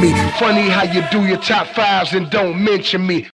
me. Funny how you do your top fives and don't mention me.